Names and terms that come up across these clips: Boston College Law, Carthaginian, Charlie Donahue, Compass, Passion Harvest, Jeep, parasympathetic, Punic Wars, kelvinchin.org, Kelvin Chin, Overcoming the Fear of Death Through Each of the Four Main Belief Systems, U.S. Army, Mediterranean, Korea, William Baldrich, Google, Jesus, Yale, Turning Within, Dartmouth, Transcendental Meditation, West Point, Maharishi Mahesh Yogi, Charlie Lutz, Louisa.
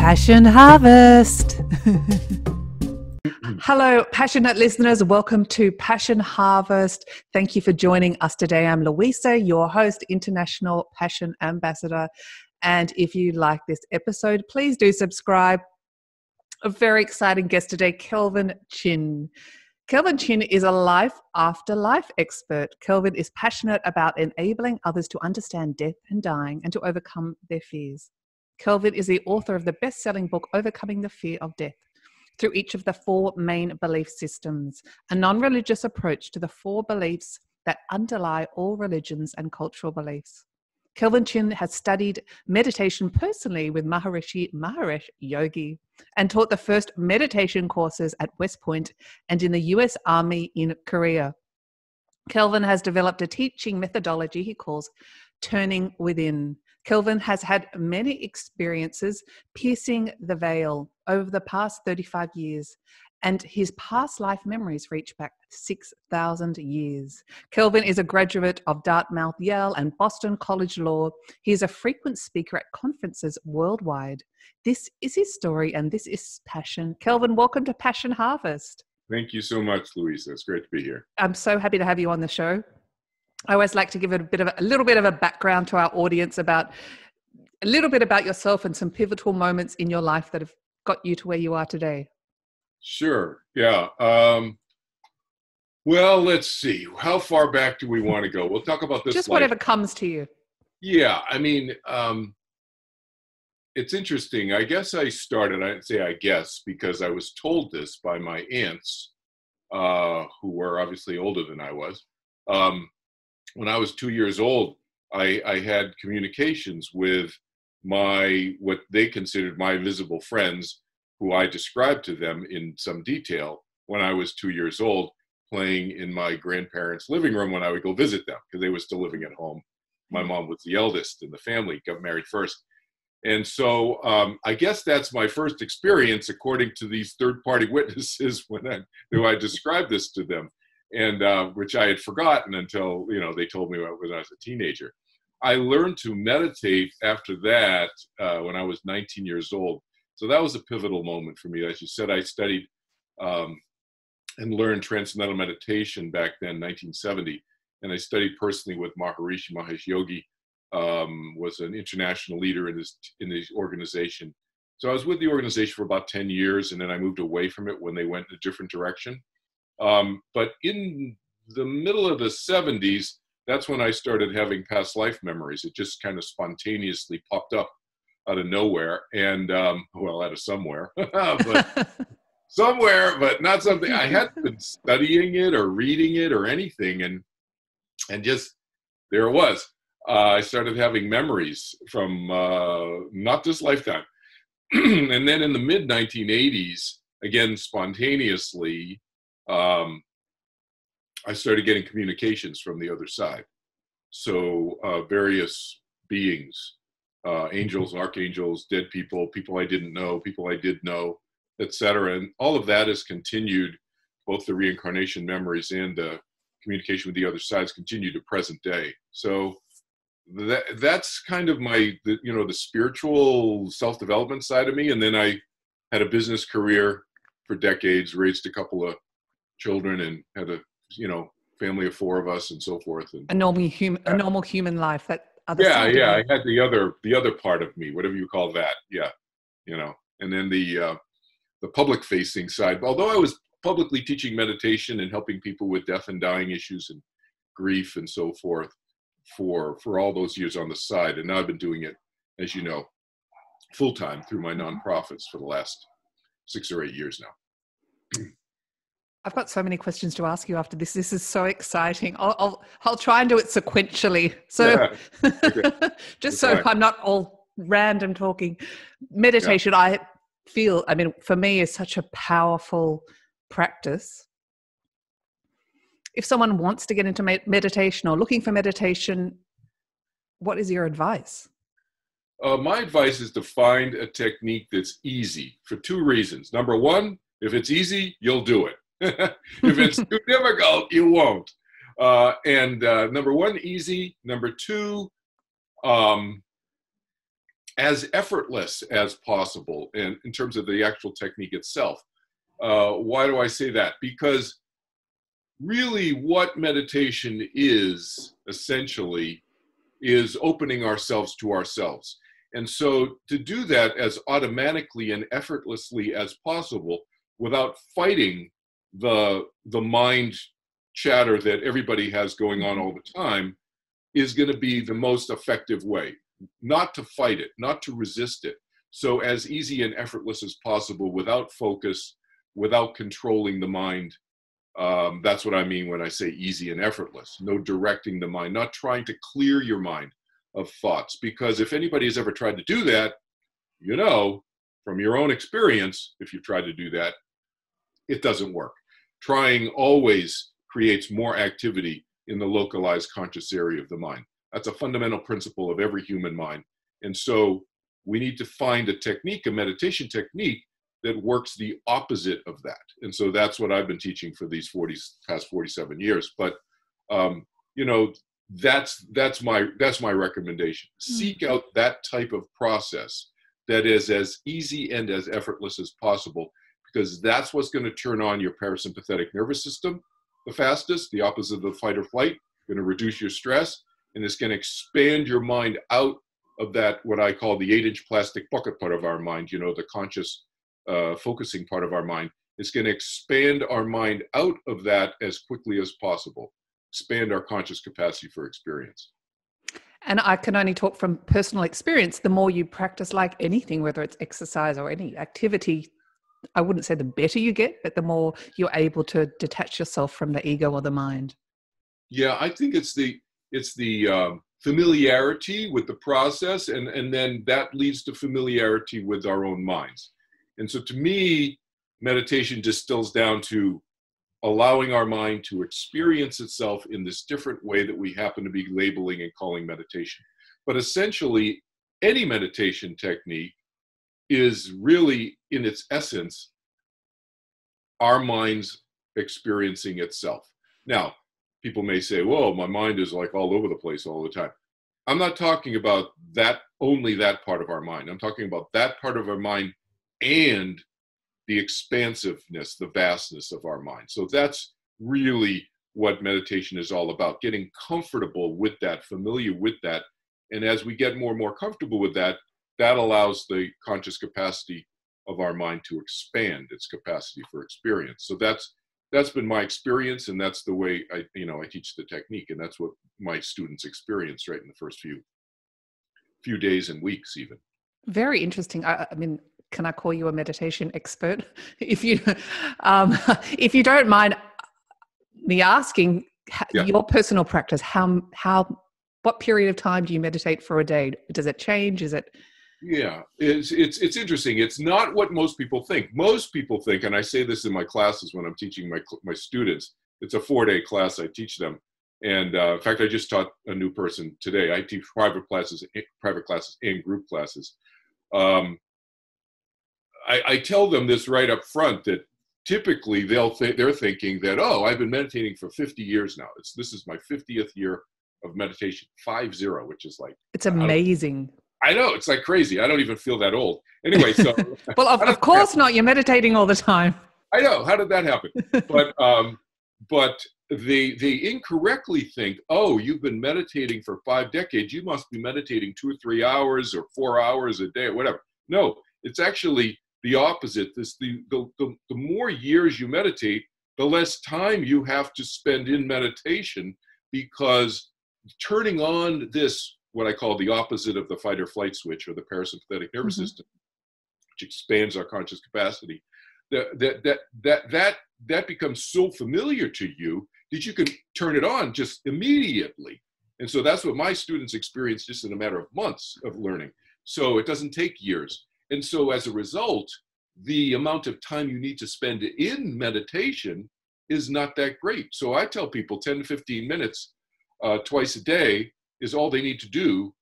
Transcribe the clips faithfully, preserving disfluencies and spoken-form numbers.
Passion Harvest. Hello, passionate listeners. Welcome to Passion Harvest. Thank you for joining us today. I'm Louisa, your host, International Passion Ambassador. And if you like this episode, please do subscribe. A very exciting guest today, Kelvin Chin. Kelvin Chin is a life after life expert. Kelvin is passionate about enabling others to understand death and dying and to overcome their fears. Kelvin is the author of the best-selling book, Overcoming the Fear of Death Through Each of the Four Main Belief Systems, a non-religious approach to the four beliefs that underlie all religions and cultural beliefs. Kelvin Chin has studied meditation personally with Maharishi Mahesh Yogi and taught the first meditation courses at West Point and in the U S Army in Korea. Kelvin has developed a teaching methodology he calls Turning Within. Kelvin has had many experiences piercing the veil over the past thirty-five years, and his past life memories reach back six thousand years. Kelvin is a graduate of Dartmouth, Yale, and Boston College Law. He is a frequent speaker at conferences worldwide. This is his story, and this is passion. Kelvin, welcome to Passion Harvest. Thank you so much, Louisa. It's great to be here. I'm so happy to have you on the show. I always like to give it a bit of a, a little bit of a background to our audience about a little bit about yourself and some pivotal moments in your life that have got you to where you are today. Sure. Yeah. Um, well, let's see. How far back do we want to go? We'll talk about this. Just life. Whatever comes to you. Yeah. I mean, um, it's interesting. I guess I started, I'd say I guess, because I was told this by my aunts, uh, who were obviously older than I was. Um, When I was two years old, I, I had communications with my, what they considered my invisible friends, who I described to them in some detail when I was two years old, playing in my grandparents' living room when I would go visit them, because they were still living at home. My mom was the eldest in the family, got married first. And so um, I guess that's my first experience, according to these third-party witnesses, when I, who I described this to them. And uh, which I had forgotten until, you know, they told me when I was a teenager. I learned to meditate after that uh, when I was nineteen years old. So that was a pivotal moment for me. As you said, I studied um, and learned Transcendental Meditation back then, nineteen seventy. And I studied personally with Maharishi Mahesh Yogi, um, was an international leader in this, in this organization. So I was with the organization for about ten years, and then I moved away from it when they went in a different direction. Um, but in the middle of the seventies, that's when I started having past life memories. It just kind of spontaneously popped up out of nowhere and, um, well, out of somewhere, but somewhere, but not something. I hadn't been studying it or reading it or anything. And, and just, there it was. Uh, I started having memories from, uh, not this lifetime. And then in the mid nineteen eighties, again, spontaneously, Um, I started getting communications from the other side. So uh, various beings, uh, angels, archangels, dead people, people I didn't know, people I did know, et cetera. And all of that has continued, both the reincarnation memories and the uh, communication with the other sides continue to present day. So that, that's kind of my, the, you know, the spiritual self-development side of me. And then I had a business career for decades, raised a couple of children and had a, you know, family of four of us and so forth. And a normal human, a normal human life. That other yeah, yeah. I had the other, the other part of me, whatever you call that. Yeah, you know. And then the uh, the public facing side. Although I was publicly teaching meditation and helping people with death and dying issues and grief and so forth for for all those years on the side, and now I've been doing it, as you know, full time through my nonprofits for the last six or eight years now. I've got so many questions to ask you after this. This is so exciting. I'll I'll, I'll try and do it sequentially. So yeah. Okay. Just so right. I'm not all random talking. Meditation, yeah. I feel, I mean, for me, is such a powerful practice. If someone wants to get into meditation or looking for meditation, what is your advice? Uh, my advice is to find a technique that's easy for two reasons. Number one, if it's easy, you'll do it. If it's too difficult, you won't. Uh, and uh, number one, easy. Number two, um, as effortless as possible in, in terms of the actual technique itself. Uh, why do I say that? Because really what meditation is, essentially, is opening ourselves to ourselves. And so to do that as automatically and effortlessly as possible without fighting the, the mind chatter that everybody has going on all the time is going to be the most effective way. Not to fight it, not to resist it. So as easy and effortless as possible without focus, without controlling the mind. Um, that's what I mean when I say easy and effortless. No directing the mind, not trying to clear your mind of thoughts. Because if anybody has ever tried to do that, you know, from your own experience, if you've tried to do that, it doesn't work. Trying always creates more activity in the localized conscious area of the mind. That's a fundamental principle of every human mind. And so we need to find a technique, a meditation technique, that works the opposite of that. And so that's what I've been teaching for these forty, past forty-seven years. But, um, you know, that's, that's, my, that's my recommendation. Mm-hmm. Seek out that type of process that is as easy and as effortless as possible, because that's what's going to turn on your parasympathetic nervous system the fastest, the opposite of the fight or flight, going to reduce your stress, and it's going to expand your mind out of that, what I call the eight-inch plastic bucket part of our mind, you know, the conscious uh, focusing part of our mind. It's going to expand our mind out of that as quickly as possible, expand our conscious capacity for experience. And I can only talk from personal experience. The more you practice, like anything, whether it's exercise or any activity, I wouldn't say the better you get, but the more you're able to detach yourself from the ego or the mind. Yeah, I think it's the it's the um, familiarity with the process, and, and then that leads to familiarity with our own minds. And so to me, meditation distills down to allowing our mind to experience itself in this different way that we happen to be labeling and calling meditation. But essentially, any meditation technique is really, in its essence, our mind's experiencing itself. Now, people may say, whoa, my mind is like all over the place all the time. I'm not talking about that, only that part of our mind. I'm talking about that part of our mind and the expansiveness, the vastness of our mind. So that's really what meditation is all about, getting comfortable with that, familiar with that. And as we get more and more comfortable with that, that allows the conscious capacity of our mind to expand its capacity for experience. So that's That's been my experience, and that's the way I, you know, I teach the technique, and that's what my students experience right in the first few, few days and weeks, even. Very interesting. I, I mean, can I call you a meditation expert? If you, um, if you don't mind me asking, yeah. Your personal practice, how, how, what period of time do you meditate for a day? Does it change? Is it? Yeah, it's, it's, it's interesting. It's not what most people think. Most people think, and I say this in my classes when I'm teaching my, my students, it's a four-day class I teach them. And uh, in fact, I just taught a new person today. I teach private classes, private classes and group classes. Um, I, I tell them this right up front that typically they'll th- they're thinking that, oh, I've been meditating for fifty years now. It's, this is my fiftieth year of meditation, five zero, which is like... It's amazing. I know, it's like crazy. I don't even feel that old. Anyway, so... Well, of, of course not. You're meditating all the time. I know. How did that happen? But um, but they, they incorrectly think, oh, you've been meditating for five decades. You must be meditating two or three hours or four hours a day or whatever. No, it's actually the opposite. This, the, the, the, the more years you meditate, the less time you have to spend in meditation, because turning on this... what I call the opposite of the fight or flight switch, or the parasympathetic nervous mm-hmm. system, which expands our conscious capacity, that, that, that, that, that, that becomes so familiar to you that you can turn it on just immediately. And so that's what my students experience just in a matter of months of learning. So it doesn't take years. And so as a result, the amount of time you need to spend in meditation is not that great. So I tell people ten to fifteen minutes uh, twice a day is all they need to do.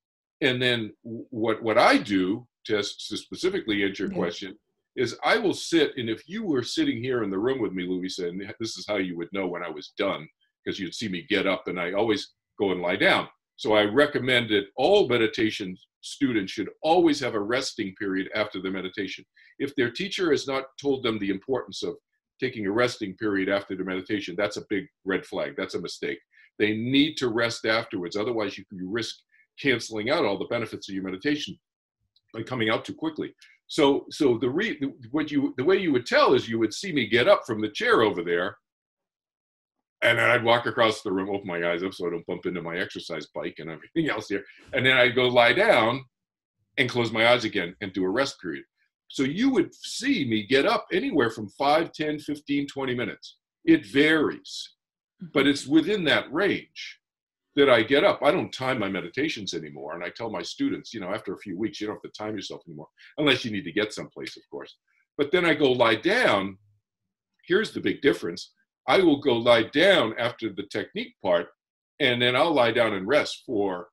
And then what, what I do, to specifically answer your question, is I will sit, and if you were sitting here in the room with me, Louisa, and this is how you would know when I was done, because you'd see me get up, and I always go and lie down. So I recommend that all meditation students should always have a resting period after the meditation. If their teacher has not told them the importance of taking a resting period after the meditation, that's a big red flag. That's a mistake. They need to rest afterwards. Otherwise, you can risk canceling out all the benefits of your meditation by coming out too quickly. So, so the, re, what you, the way you would tell is you would see me get up from the chair over there, and then I'd walk across the room, open my eyes up so I don't bump into my exercise bike and everything else here, and then I'd go lie down and close my eyes again and do a rest period. So you would see me get up anywhere from five, ten, fifteen, twenty minutes. It varies, but it's within that range that I get up. I don't time my meditations anymore, and I tell my students, you know, after a few weeks, you don't have to time yourself anymore, unless you need to get someplace, of course. But then I go lie down. Here's the big difference. I will go lie down after the technique part, and then I'll lie down and rest for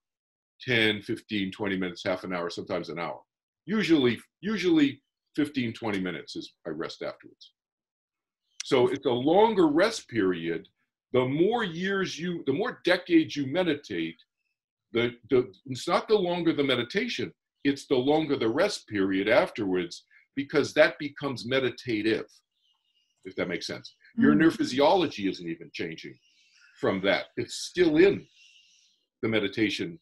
ten, fifteen, twenty minutes, half an hour, sometimes an hour. Usually, usually fifteen, twenty minutes is I rest afterwards. So it's a longer rest period. The more years you, the more decades you meditate, the, the, it's not the longer the meditation, it's the longer the rest period afterwards, because that becomes meditative, if that makes sense. Your neurophysiology isn't even changing from that. It's still in the meditation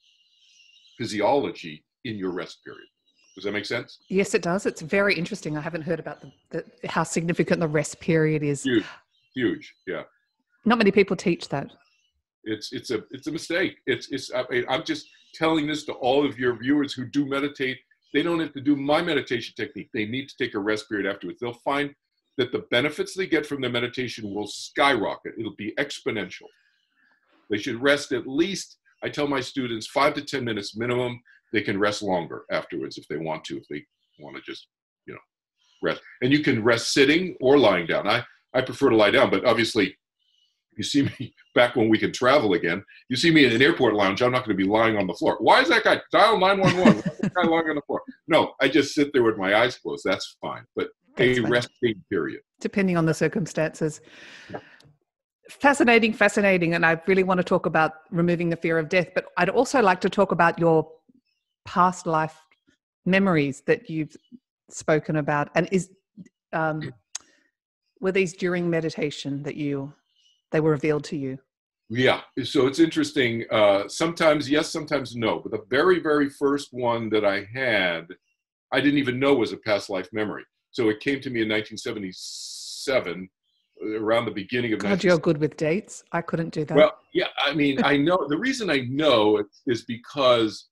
physiology in your rest period. Does that make sense? Yes, it does. It's very interesting. I haven't heard about the, the, how significant the rest period is. Huge, huge, yeah. Not many people teach that. It's, it's, a, it's a mistake. It's, it's, I mean, I'm just telling this to all of your viewers who do meditate. They don't have to do my meditation technique. They need to take a rest period afterwards. They'll find that the benefits they get from the meditation will skyrocket. It'll be exponential. They should rest at least, I tell my students, five to ten minutes minimum. They can rest longer afterwards if they want to, if they want to just, you know, rest. And you can rest sitting or lying down. I, I prefer to lie down, but obviously you see me back when we can travel again. You see me in an airport lounge, I'm not going to be lying on the floor. Why is that guy? Dial nine one one. Why is that guy lying on the floor? No, I just sit there with my eyes closed. That's fine. But a resting period. Depending on the circumstances. Yeah. Fascinating, fascinating. And I really want to talk about removing the fear of death, but I'd also like to talk about your past life memories that you've spoken about. And is, um, were these during meditation that you, they were revealed to you? Yeah. So it's interesting. Uh, sometimes yes, sometimes no. But the very, very first one that I had, I didn't even know was a past life memory. So it came to me in nineteen seventy-seven, around the beginning of. God, you're good with dates. I couldn't do that. Well, yeah, I mean, I know. The reason I know is because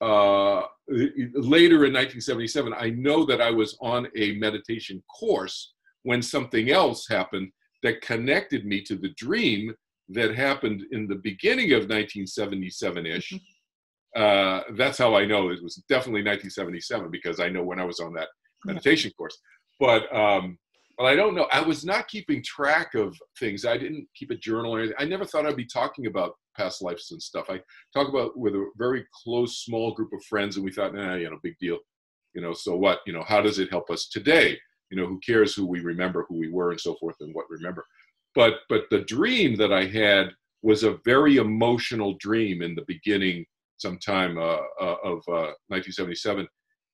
uh, later in nineteen seventy-seven, I know that I was on a meditation course when something else happened that connected me to the dream that happened in the beginning of nineteen seventy-seven-ish. Mm-hmm. uh, that's how I know it was definitely nineteen seventy-seven, because I know when I was on that meditation course. But um, well, I don't know. I was not keeping track of things. I didn't keep a journal or anything. I never thought I'd be talking about past lives and stuff. I talk about with a very close, small group of friends, and we thought, nah, you know, big deal. You know, so what? You know, how does it help us today? You know, who cares who we remember, who we were, and so forth, and what remember. But but the dream that I had was a very emotional dream in the beginning, sometime uh, of uh, nineteen seventy-seven.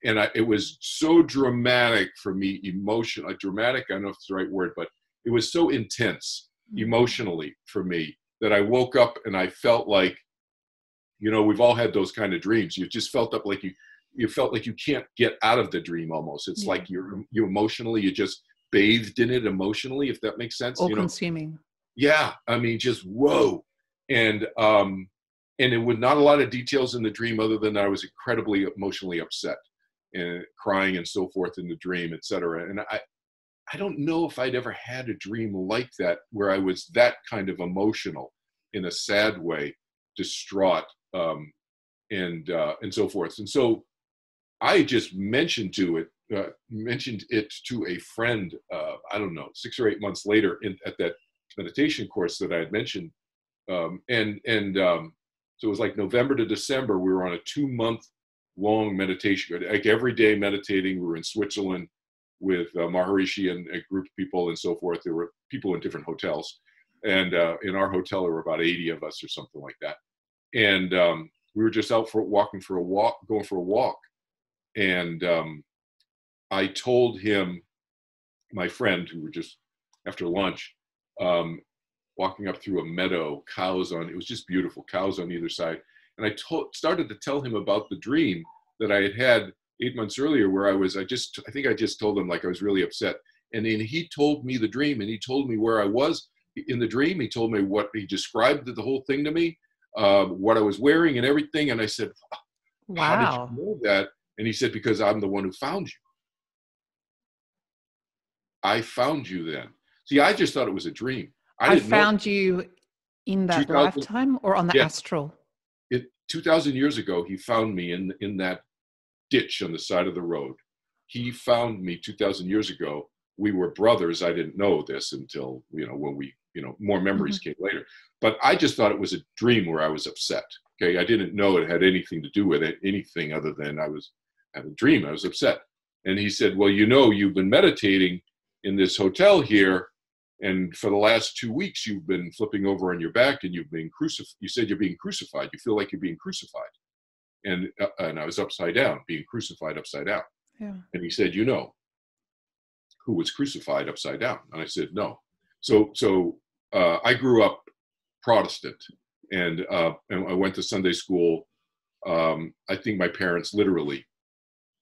And I, it was so dramatic for me, emotional, dramatic, I don't know if it's the right word, but it was so intense emotionally for me that I woke up and I felt like, you know, we've all had those kind of dreams. You just felt up like you, you felt like you can't get out of the dream almost. It's yeah. like you're, you emotionally, you just bathed in it emotionally, if that makes sense. All you know? Consuming. Yeah. I mean, just whoa. And, um, and it was not a lot of details in the dream other than I was incredibly emotionally upset. And crying and so forth in the dream, et cetera. And I, I don't know if I'd ever had a dream like that where I was that kind of emotional, in a sad way, distraught, um, and uh, and so forth. And so, I just mentioned to it, uh, mentioned it to a friend. Uh, I don't know, six or eight months later, in, at that meditation course that I had mentioned, um, and and um, so it was like November to December. We were on a two-month long meditation, like every day meditating. We were in Switzerland with uh, Maharishi and a group of people and so forth. There were people in different hotels. And uh, in our hotel, there were about eighty of us or something like that. And um, we were just out for walking for a walk, going for a walk. And um, I told him, my friend, who were just after lunch, um, walking up through a meadow, cows on, it was just beautiful, cows on either side. And I told, started to tell him about the dream that I had had eight months earlier where I was, I just, I think I just told him like I was really upset. And then he told me the dream, and he told me where I was in the dream. He told me what, he described the whole thing to me, uh, what I was wearing and everything. And I said, wow, how did you know that? And he said, because I'm the one who found you. I found you then. See, I just thought it was a dream. I, I found you in that lifetime or on the astral? It, two thousand years ago, he found me in, in that ditch on the side of the road. He found me two thousand years ago. We were brothers. I didn't know this until, you know, when we, you know, more memories mm-hmm. came later. But I just thought it was a dream where I was upset. Okay. I didn't know it had anything to do with it, anything other than I was having a dream. I was upset. And he said, well, you know, you've been meditating in this hotel here. And for the last two weeks, you've been flipping over on your back and you've been crucified. You said you're being crucified. You feel like you're being crucified. And, uh, and I was upside down, being crucified upside down. Yeah. And he said, you know, who was crucified upside down? And I said, no. So, so uh, I grew up Protestant, and, uh, and I went to Sunday school. Um, I think my parents literally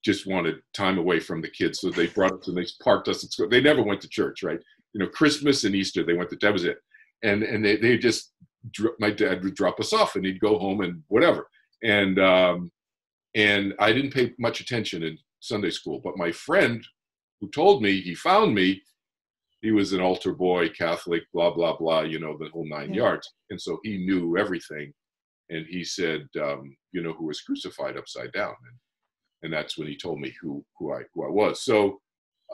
just wanted time away from the kids. So they brought us and they parked us at school. They never went to church, right? You know, Christmas and Easter, they went to, that was it. And, and they, they just, my dad would drop us off and he'd go home and whatever. And, um, and I didn't pay much attention in Sunday school, but my friend who told me, he found me, he was an altar boy, Catholic, blah, blah, blah, you know, the whole nine yeah. yards. And so he knew everything. And he said, um, you know, who was crucified upside down. And, and that's when he told me who, who I, who I was. So,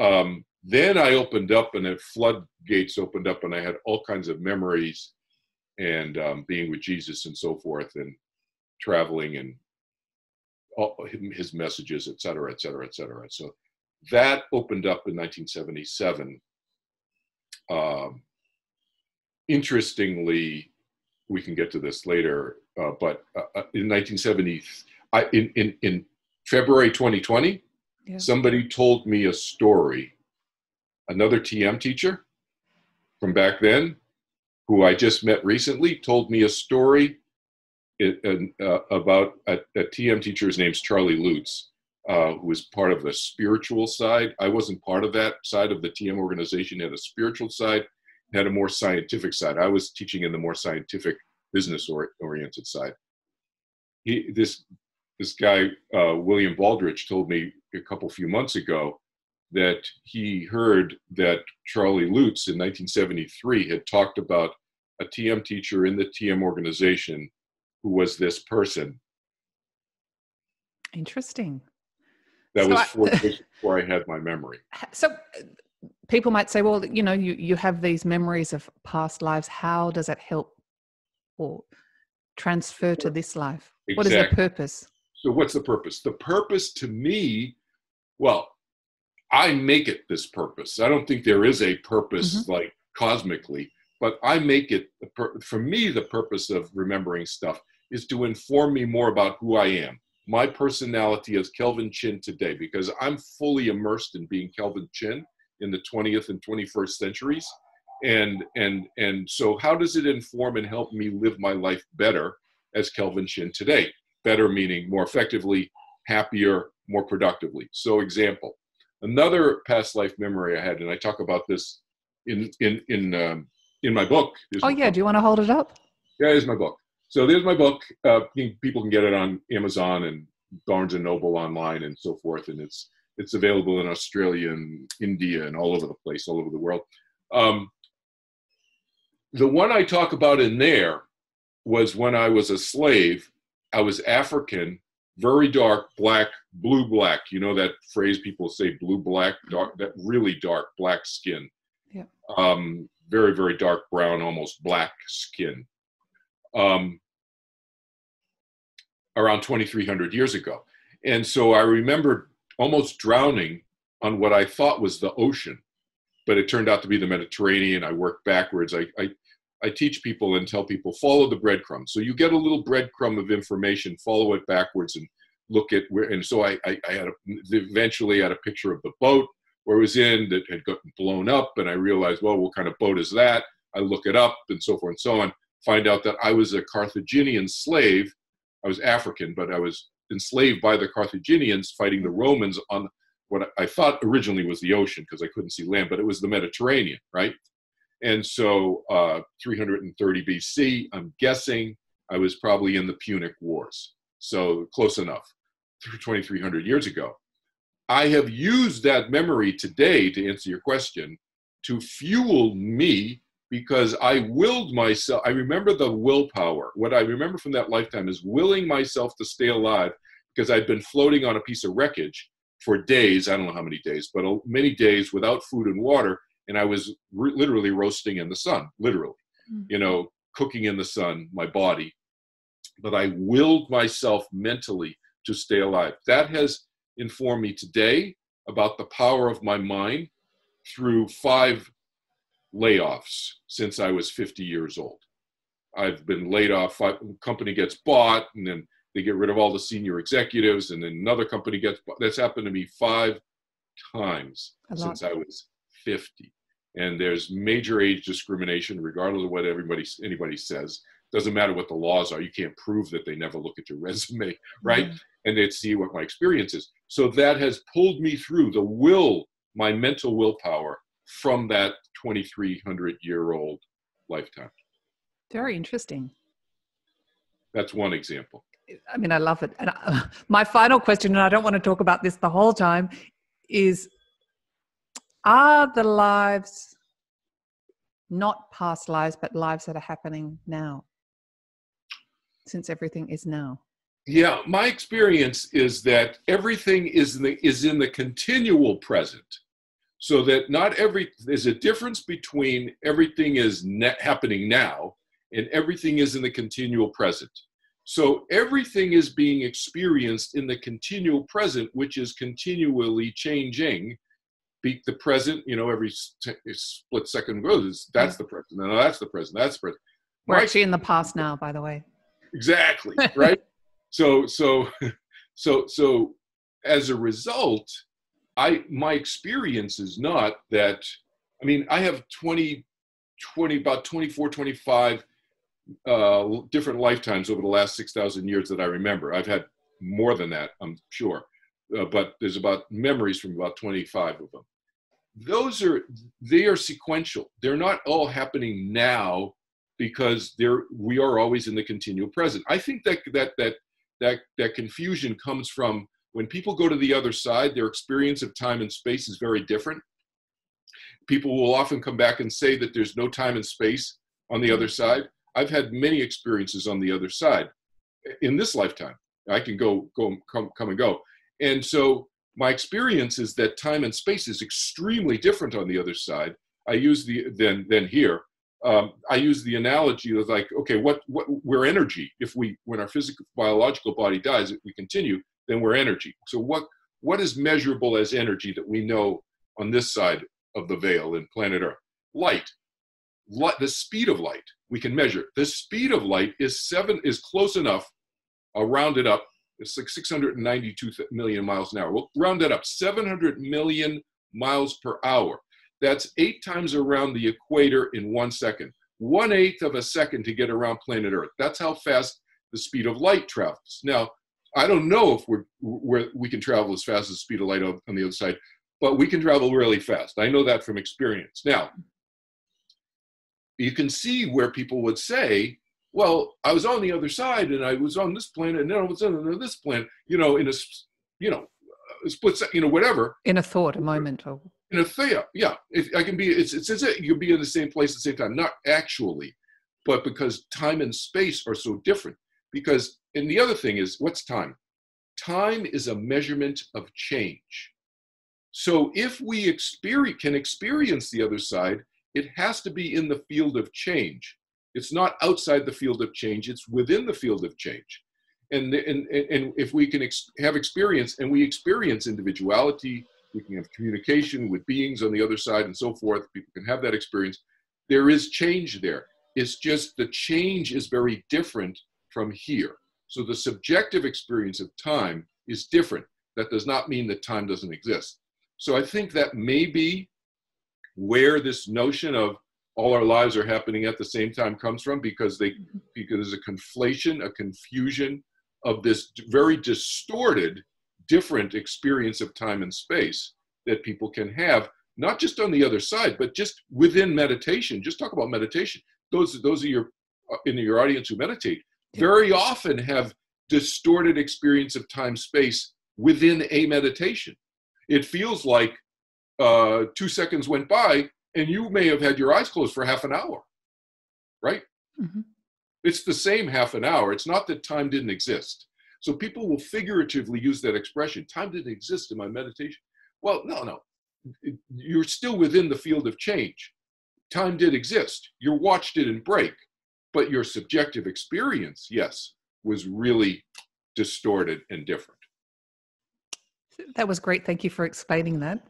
um, then I opened up and the floodgates opened up and I had all kinds of memories and um, being with Jesus and so forth and traveling and all his messages, et cetera, et cetera, et cetera. So that opened up in nineteen seventy-seven. Um, interestingly, we can get to this later, uh, but uh, in nineteen seventy, I, in, in, in February twenty twenty, yeah. somebody told me a story. Another T M teacher from back then, who I just met recently, told me a story it, uh, about a, a T M teacher. His name's Charlie Lutz, uh, who was part of the spiritual side. I wasn't part of that side of the T M organization. It had a spiritual side, it had a more scientific side. I was teaching in the more scientific, business-oriented side. He, this, this guy, uh, William Baldrich, told me a couple few months ago that he heard that Charlie Lutz in nineteen seventy-three had talked about a T M teacher in the T M organization who was this person. Interesting. That so was four I, days before I had my memory. So people might say, well, you know, you, you have these memories of past lives. How does that help or transfer to this life? Exactly. What is the purpose? So what's the purpose? The purpose to me, well, I make it this purpose. I don't think there is a purpose mm-hmm. like cosmically, but I make it, the pur for me, the purpose of remembering stuff is to inform me more about who I am. My personality is Kelvin Chin today, because I'm fully immersed in being Kelvin Chin in the twentieth and twenty-first centuries. And, and, and so how does it inform and help me live my life better as Kelvin Chin today? Better meaning more effectively, happier, more productively. So example. Another past life memory I had, and I talk about this in in in um, in my book. Here's oh my yeah, book. Do you want to hold it up? Yeah, here's my book. So there's my book. Uh, people can get it on Amazon and Barnes and Noble online and so forth, and it's it's available in Australia and India and all over the place, all over the world. Um, the one I talk about in there was when I was a slave. I was African. Very dark, black, blue black. You know that phrase people say, blue black, dark, that really dark black skin. Yeah. Um, very, very dark brown, almost black skin. Um, around twenty-three hundred years ago. And so I remember almost drowning on what I thought was the ocean, but it turned out to be the Mediterranean. I worked backwards. I, I, I teach people and tell people, follow the breadcrumbs. So you get a little breadcrumb of information, follow it backwards and look at where. And so I, I, I had a, eventually had a picture of the boat where I was in that had gotten blown up. And I realized, well, what kind of boat is that? I look it up and so forth and so on. Find out that I was a Carthaginian slave. I was African, but I was enslaved by the Carthaginians fighting the Romans on what I thought originally was the ocean, because I couldn't see land, but it was the Mediterranean, right? And so uh, three hundred thirty B C, I'm guessing I was probably in the Punic Wars. So close enough, twenty-three hundred years ago. I have used that memory today, to answer your question, to fuel me, because I willed myself. I remember the willpower. What I remember from that lifetime is willing myself to stay alive, because I'd been floating on a piece of wreckage for days, I don't know how many days, but many days without food and water, and I was literally roasting in the sun, literally, mm. you know, cooking in the sun, my body. But I willed myself mentally to stay alive. That has informed me today about the power of my mind through five layoffs since I was fifty years old. I've been laid off, five, company gets bought, and then they get rid of all the senior executives, and then another company gets bought. That's happened to me five times since I was fifty. And there's major age discrimination, regardless of what everybody, anybody says. Doesn't matter what the laws are. You can't prove that they never look at your resume, right? Mm-hmm. And they'd see what my experience is. So that has pulled me through the will, my mental willpower, from that twenty-three hundred year old lifetime. Very interesting. That's one example. I mean, I love it. And I, my final question, and I don't want to talk about this the whole time, is, are the lives not past lives, but lives that are happening now, since everything is now? Yeah, my experience is that everything is in the, is in the continual present, so that not every, there's a difference between everything is happening now and everything is in the continual present. So everything is being experienced in the continual present, which is continually changing. Beat the present, you know, every split second goes, that's yeah. the present, no, that's the present, that's the present. We're right. Actually in the past now, by the way. Exactly, right? So, so, so, so, as a result, I, my experience is not that, I mean, I have twenty, twenty, about twenty-four, twenty-five uh, different lifetimes over the last six thousand years that I remember. I've had more than that, I'm sure. Uh, but there's about memories from about twenty-five of them. Those are, they are sequential. They're not all happening now, because they're, we are always in the continual present. I think that, that, that, that, that confusion comes from when people go to the other side, their experience of time and space is very different. People will often come back and say that there's no time and space on the other side. I've had many experiences on the other side in this lifetime. I can go, go, come, come and go. And so my experience is that time and space is extremely different on the other side. I use the than than here. Um, I use the analogy of like, okay, what what we're energy. If we when our physical biological body dies, if we continue, then we're energy. So what what is measurable as energy that we know on this side of the veil in planet Earth? Light, light the speed of light we can measure. The speed of light is seven is close enough. I'll round it up. It's like six hundred ninety-two million miles an hour. We'll round that up, seven hundred million miles per hour. That's eight times around the equator in one second. One eighth of a second to get around planet Earth. That's how fast the speed of light travels. Now, I don't know if we're, we're, we can travel as fast as the speed of light on the other side, but we can travel really fast. I know that from experience. Now, you can see where people would say, well, I was on the other side, and I was on this planet, and then I was on this planet, you know, in a, you know, a split second, you know, whatever. In a thought, a moment. Or... In a thea, yeah. If I can be, it's, it's, it's it. You can be in the same place at the same time. Not actually, but because time and space are so different. Because, and the other thing is, what's time? Time is a measurement of change. So if we experience, can experience the other side, it has to be in the field of change. It's not outside the field of change, it's within the field of change. And, and, and if we can ex have experience, and we experience individuality, we can have communication with beings on the other side and so forth, people can have that experience, there is change there. It's just the change is very different from here. So the subjective experience of time is different. That does not mean that time doesn't exist. So I think that may be where this notion of all our lives are happening at the same time comes from, because they because there's a conflation, a confusion of this very distorted, different experience of time and space that people can have, not just on the other side, but just within meditation. Just talk about meditation. Those those are your in your audience who meditate very often have distorted experience of time space within a meditation. It feels like uh, two seconds went by, and you may have had your eyes closed for half an hour, right? Mm-hmm. It's the same half an hour. It's not that time didn't exist. So people will figuratively use that expression, time didn't exist in my meditation. Well, no, no. You're still within the field of change. Time did exist. Your watch didn't break, but your subjective experience, yes, was really distorted and different. That was great. Thank you for explaining that.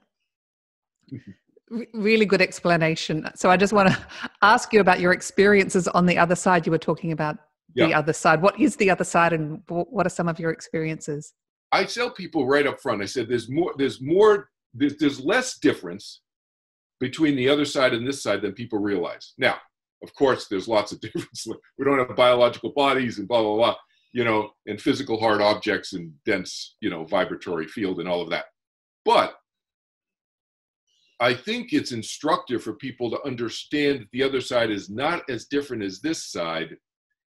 Really good explanation. So I just want to ask you about your experiences on the other side. You were talking about yeah. the other side. What is the other side, and what are some of your experiences? I tell people right up front, I said, there's more, there's more, there's, there's less difference between the other side and this side than people realize. Now, of course, there's lots of difference. We don't have biological bodies and blah, blah, blah, you know, and physical hard objects and dense, you know, vibratory field and all of that. But I think it's instructive for people to understand that the other side is not as different as this side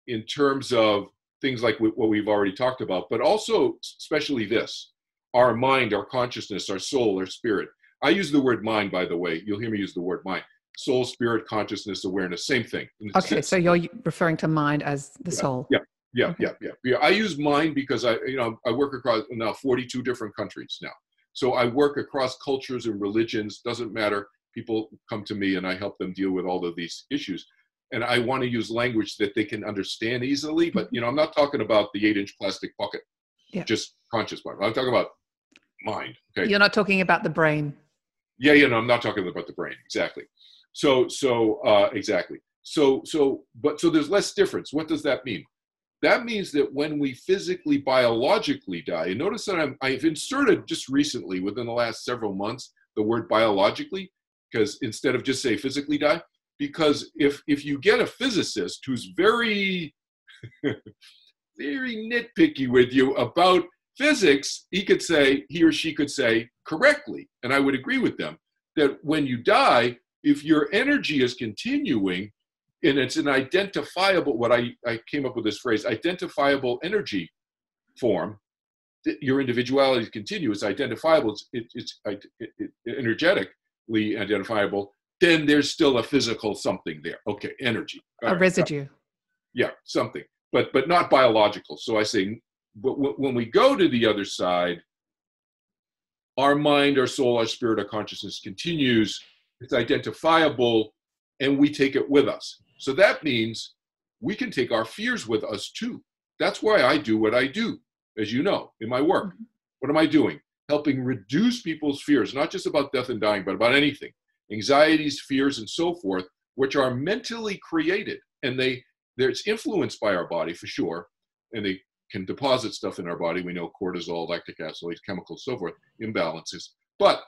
in terms of things like what we've already talked about, but also especially this, our mind, our consciousness, our soul, our spirit. I use the word mind, by the way. You'll hear me use the word mind. Soul, spirit, consciousness, awareness, same thing. Okay, so you're referring to mind as the yeah, soul. Yeah, yeah, okay. yeah, yeah, yeah. I use mind because I, you know, I work across now forty-two different countries now. So I work across cultures and religions, doesn't matter. People come to me and I help them deal with all of these issues. And I want to use language that they can understand easily, but you know, I'm not talking about the eight inch plastic bucket, yeah. just conscious mind. I'm talking about mind, okay? You're not talking about the brain. Yeah, yeah, no, I'm not talking about the brain, exactly. So, so, uh, exactly. So, so, but, so there's less difference. What does that mean? That means that when we physically, biologically die, and notice that I'm, I've inserted just recently, within the last several months, the word biologically, because instead of just say physically die, because if, if you get a physicist who's very, very nitpicky with you about physics, he could say, he or she could say correctly, and I would agree with them, that when you die, if your energy is continuing, and it's an identifiable, what I, I came up with this phrase, identifiable energy form, your individuality continues, identifiable, it's, it's, it's energetically identifiable, then there's still a physical something there. Okay, energy. A residue. Yeah, something, but, but not biological. So I say, but when we go to the other side, our mind, our soul, our spirit, our consciousness continues, it's identifiable, and we take it with us. So that means we can take our fears with us too. That's why I do what I do, as you know, in my work. Mm-hmm. What am I doing? Helping reduce people's fears, not just about death and dying, but about anything. Anxieties, fears, and so forth, which are mentally created. And they, they're, it's influenced by our body for sure. And they can deposit stuff in our body. We know cortisol, lactic acid, chemicals, so forth, imbalances. But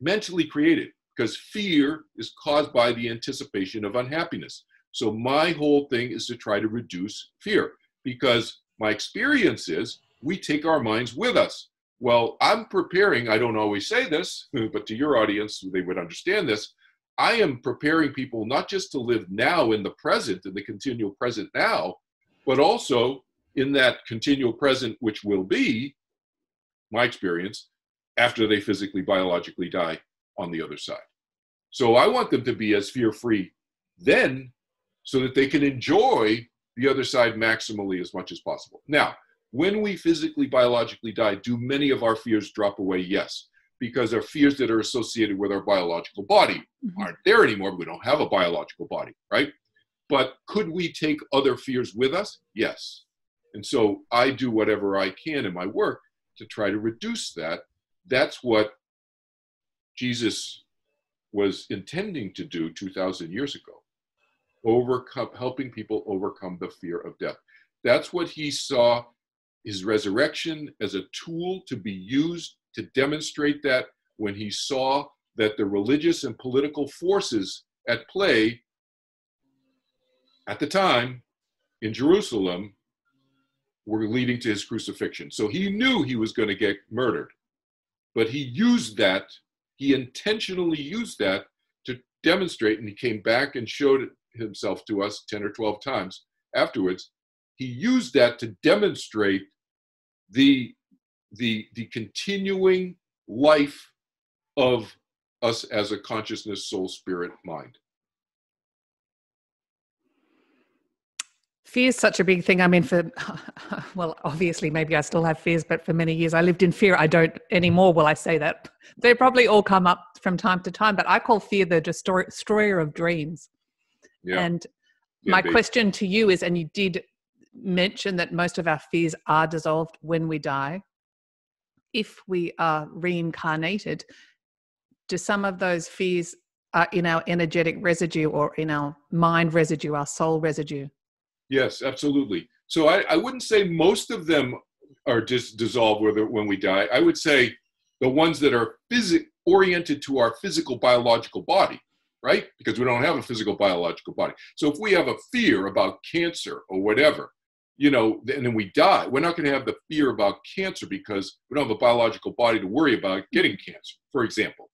mentally created, because fear is caused by the anticipation of unhappiness. So my whole thing is to try to reduce fear, because my experience is we take our minds with us. Well, I'm preparing, I don't always say this, but to your audience, they would understand this. I am preparing people not just to live now in the present, in the continual present now, but also in that continual present, which will be, my experience, after they physically, biologically die on the other side. So I want them to be as fear-free then, so that they can enjoy the other side maximally as much as possible. Now, when we physically, biologically die, do many of our fears drop away? Yes, because our fears that are associated with our biological body aren't there anymore. We don't have a biological body, right? But could we take other fears with us? Yes. And so I do whatever I can in my work to try to reduce that. That's what Jesus was intending to do two thousand years ago. overcome, helping people overcome the fear of death. That's what he saw his resurrection as a tool to be used to demonstrate that when he saw that the religious and political forces at play at the time in Jerusalem were leading to his crucifixion. So he knew he was going to get murdered, but he used that, he intentionally used that to demonstrate, and he came back and showed himself to us ten or twelve times afterwards. He used that to demonstrate the, the, the continuing life of us as a consciousness, soul, spirit, mind. Fear is such a big thing. I mean, for, well, obviously, maybe I still have fears, but for many years I lived in fear. I don't anymore, will I say that. They probably all come up from time to time, but I call fear the destroyer of dreams. Yeah. And yeah, my baby. question to you is, and you did mention that most of our fears are dissolved when we die. If we are reincarnated, do some of those fears are in our energetic residue or in our mind residue, our soul residue? Yes, absolutely. So I, I wouldn't say most of them are just dissolved whether, when we die. I would say the ones that are phys- oriented to our physical biological body, right? Because we don't have a physical biological body. So if we have a fear about cancer or whatever, you know, and then we die, we're not going to have the fear about cancer because we don't have a biological body to worry about getting cancer, for example.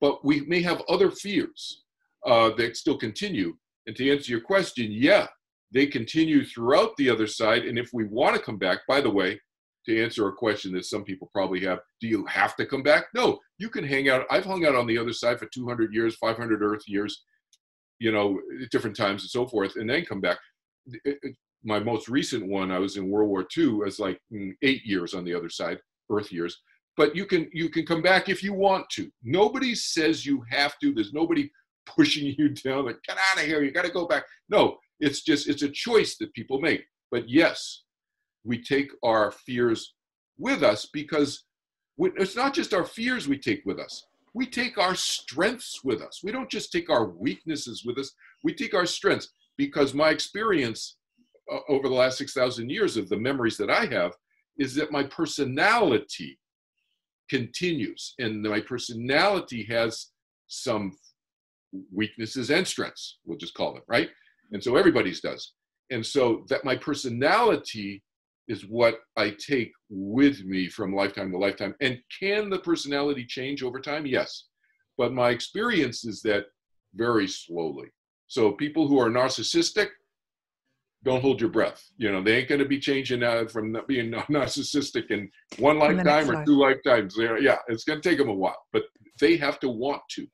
But we may have other fears uh, that still continue. And to answer your question, yeah. They continue throughout the other side. And if we want to come back, by the way, to answer a question that some people probably have, do you have to come back? No, you can hang out. I've hung out on the other side for two hundred years, five hundred Earth years, you know, at different times and so forth, and then come back. It, it, my most recent one, I was in World War Two, as like eight years on the other side, Earth years. But you can, you can come back if you want to. Nobody says you have to. There's nobody pushing you down, like, get out of here, you got to go back. No. It's just, it's a choice that people make. But yes, we take our fears with us because we, it's not just our fears we take with us. We take our strengths with us. We don't just take our weaknesses with us. We take our strengths because my experience uh, over the last six thousand years of the memories that I have is that my personality continues, and my personality has some weaknesses and strengths, we'll just call it, right? And so everybody's does. And so that my personality is what I take with me from lifetime to lifetime. And can the personality change over time? Yes. But my experience is that very slowly. So people who are narcissistic, don't hold your breath. You know, they ain't going to be changing uh, from being narcissistic in one lifetime or two lifetimes. They're, yeah, it's going to take them a while. But they have to want to,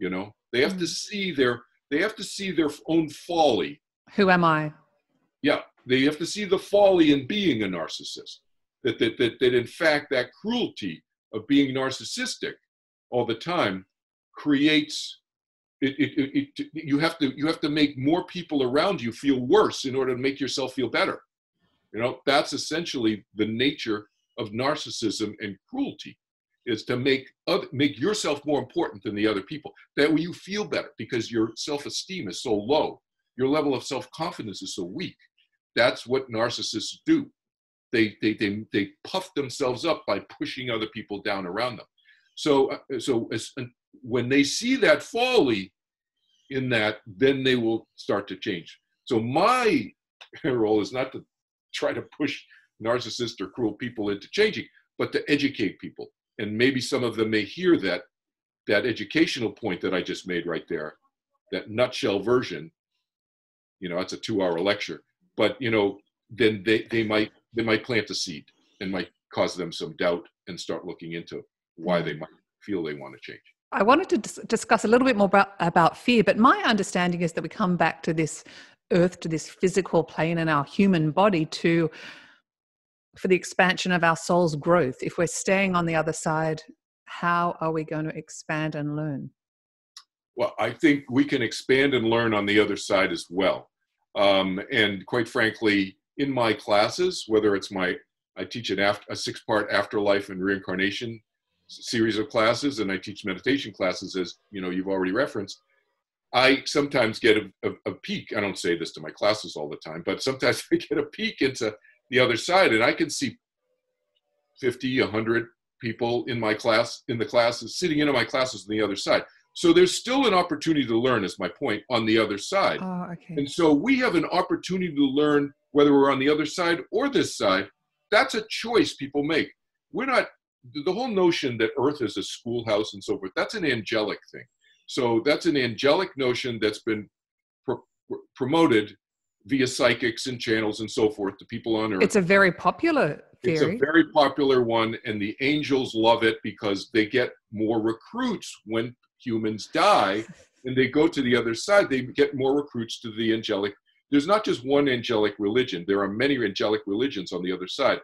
you know. They have mm-hmm. to see their... They have to see their own folly. Who am I? Yeah, they have to see the folly in being a narcissist. That, that, that, that in fact, that cruelty of being narcissistic all the time creates, it, it, it, it, you, have to, you have to make more people around you feel worse in order to make yourself feel better. You know, that's essentially the nature of narcissism and cruelty. Is to make other, make yourself more important than the other people. That way you feel better because your self-esteem is so low. Your level of self-confidence is so weak. That's what narcissists do. They, they, they, they puff themselves up by pushing other people down around them. So, so as, when they see that folly in that, then they will start to change. So my role is not to try to push narcissists or cruel people into changing, but to educate people. And maybe some of them may hear that, that educational point that I just made right there, that nutshell version, you know, that's a two hour lecture, but you know, then they, they might, they might plant a seed and might cause them some doubt and start looking into why they might feel they want to change. I wanted to dis- discuss a little bit more about, about fear, but my understanding is that we come back to this earth, to this physical plane and our human body to, for the expansion of our soul's growth. If we're staying on the other side, how are we going to expand and learn? Well, I think we can expand and learn on the other side as well. Um, and quite frankly, in my classes, whether it's my, I teach an after, a six-part afterlife and reincarnation series of classes, and I teach meditation classes, as you know, you've already referenced. I sometimes get a, a, a peek. I don't say this to my classes all the time, but sometimes I get a peek into the other side, and I can see fifty, a hundred people in my class, in the classes, sitting into my classes on the other side. So there's still an opportunity to learn, is my point, on the other side. Oh, okay. And so we have an opportunity to learn whether we're on the other side or this side. That's a choice people make. We're not, the whole notion that Earth is a schoolhouse and so forth, that's an angelic thing. So that's an angelic notion that's been pro promoted via psychics and channels and so forth to people on Earth. It's a very popular theory. It's a very popular one, and the angels love it because they get more recruits when humans die and they go to the other side. They get more recruits to the angelic. There's not just one angelic religion. There are many angelic religions on the other side,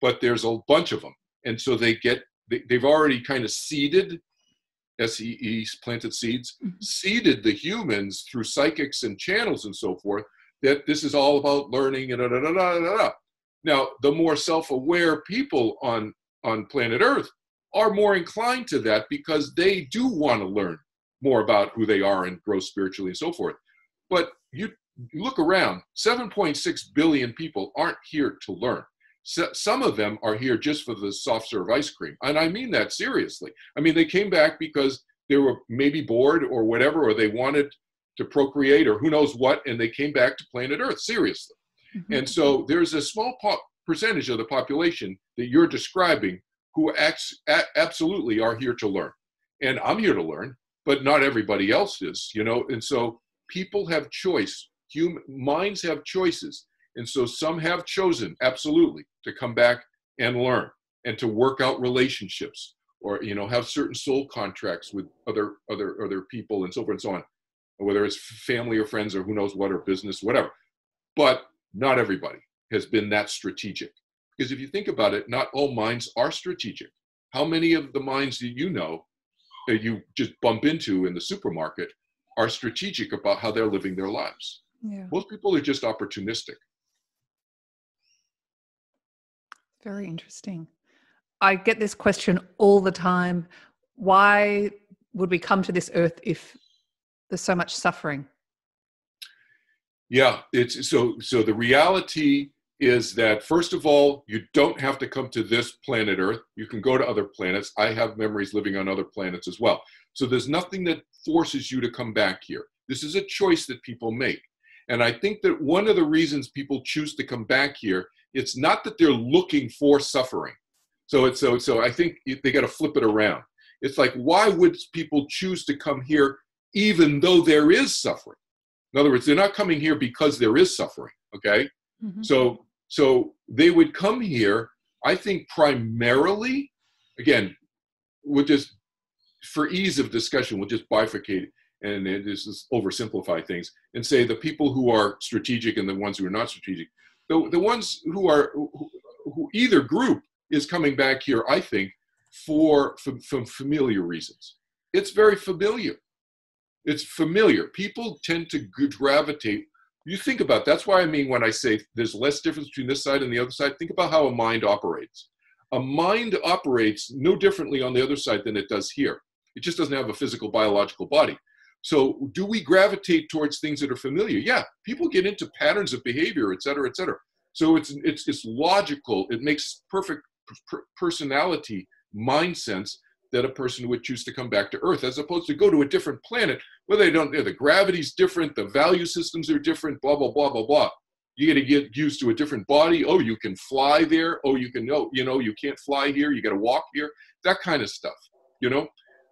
but there's a bunch of them. And so they get, they, they've already kind of seeded, S E E, planted seeds, mm-hmm. seeded the humans through psychics and channels and so forth, that this is all about learning and da, da, da, da, da, da. Now, the more self-aware people on, on planet Earth are more inclined to that because they do want to learn more about who they are and grow spiritually and so forth. But you look around, seven point six billion people aren't here to learn. So some of them are here just for the soft serve ice cream. And I mean that seriously. I mean, they came back because they were maybe bored or whatever, or they wanted to procreate or who knows what, and they came back to planet Earth, seriously. Mm-hmm. And so there's a small pop percentage of the population that you're describing who acts, a absolutely are here to learn. And I'm here to learn, but not everybody else is, you know? And so people have choice. Human minds have choices. And so some have chosen, absolutely, to come back and learn and to work out relationships or, you know, have certain soul contracts with other, other, other people and so forth and so on, whether it's family or friends or who knows what, or business, whatever. But not everybody has been that strategic. Because if you think about it, not all minds are strategic. How many of the minds that you know that you just bump into in the supermarket are strategic about how they're living their lives? Yeah. Most people are just opportunistic. Very interesting. I get this question all the time. Why would we come to this earth if there's so much suffering? Yeah, it's so, so the reality is that, first of all, you don't have to come to this planet Earth. You can go to other planets. I have memories living on other planets as well. So there's nothing that forces you to come back here. This is a choice that people make. And I think that one of the reasons people choose to come back here, it's not that they're looking for suffering. So it's, so, so I think they got to flip it around. It's like, why would people choose to come here even though there is suffering? In other words, they're not coming here because there is suffering, okay? Mm-hmm. So, so they would come here, I think primarily, again, we'll just, for ease of discussion, we'll just bifurcate and just oversimplify things and say the people who are strategic and the ones who are not strategic. The, the ones who are, who, who either group is coming back here, I think, for, for, for familiar reasons. It's very familiar. It's familiar. People tend to gravitate. You think about, that's why I mean when I say there's less difference between this side and the other side, think about how a mind operates. A mind operates no differently on the other side than it does here. It just doesn't have a physical, biological body. So do we gravitate towards things that are familiar? Yeah, people get into patterns of behavior, et cetera, et cetera. So it's, it's, it's logical. It makes perfect per personality, mind sense that a person would choose to come back to Earth as opposed to go to a different planet where they don't, the gravity's different, the value systems are different, blah, blah, blah, blah, blah. You got to get used to a different body. Oh, you can fly there. Oh, you can, oh, you know, you can't fly here. You got to walk here. That kind of stuff, you know?